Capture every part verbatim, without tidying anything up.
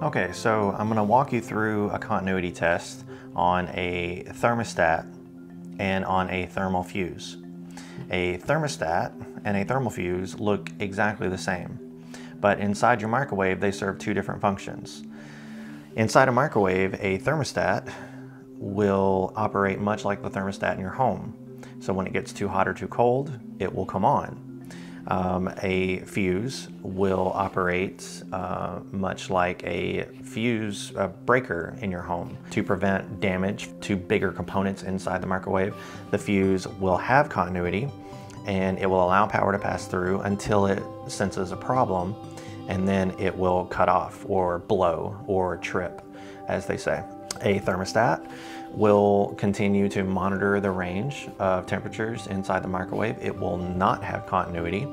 Okay, so I'm gonna walk you through a continuity test on a thermostat and on a thermal fuse. A thermostat and a thermal fuse look exactly the same, but inside your microwave they serve two different functions. Inside a microwave, a thermostat will operate much like the thermostat in your home. So when it gets too hot or too cold, it will come on. Um, a fuse will operate uh, much like a fuse a breaker in your home to prevent damage to bigger components inside the microwave. The fuse will have continuity and it will allow power to pass through until it senses a problem, and then it will cut off or blow or trip, as they say. A thermostat will continue to monitor the range of temperatures inside the microwave. It will not have continuity.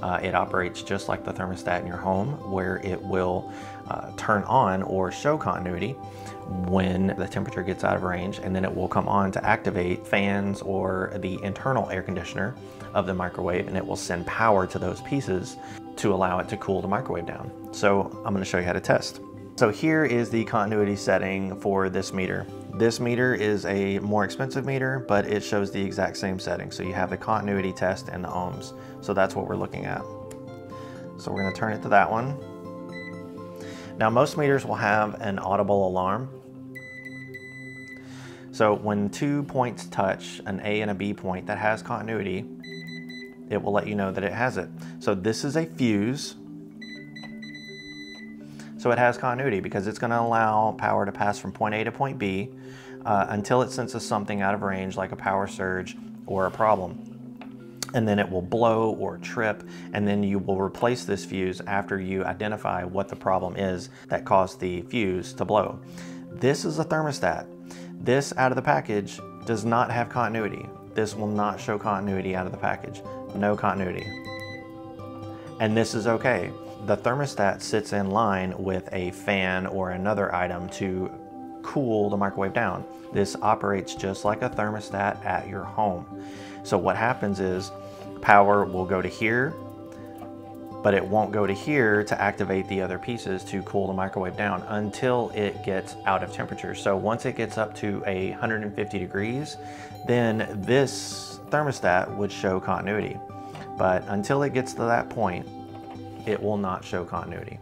Uh, it operates just like the thermostat in your home, where it will uh, turn on or show continuity when the temperature gets out of range, and then it will come on to activate fans or the internal air conditioner of the microwave, and it will send power to those pieces to allow it to cool the microwave down. So I'm going to show you how to test. So here is the continuity setting for this meter. This meter is a more expensive meter, but it shows the exact same setting. So you have the continuity test and the ohms. So that's what we're looking at. So we're going to turn it to that one. Now most meters will have an audible alarm. So when two points touch, an A and a B point that has continuity, it will let you know that it has it. So this is a fuse. So it has continuity because it's going to allow power to pass from point A to point B uh, until it senses something out of range, like a power surge or a problem. And then it will blow or trip, and then you will replace this fuse after you identify what the problem is that caused the fuse to blow. This is a thermostat. This out of the package does not have continuity. This will not show continuity out of the package. No continuity. And this is okay. The thermostat sits in line with a fan or another item to cool the microwave down. This operates just like a thermostat at your home. So what happens is power will go to here, but it won't go to here to activate the other pieces to cool the microwave down until it gets out of temperature. So once it gets up to a one hundred fifty degrees, then this thermostat would show continuity. But until it gets to that point, it will not show continuity.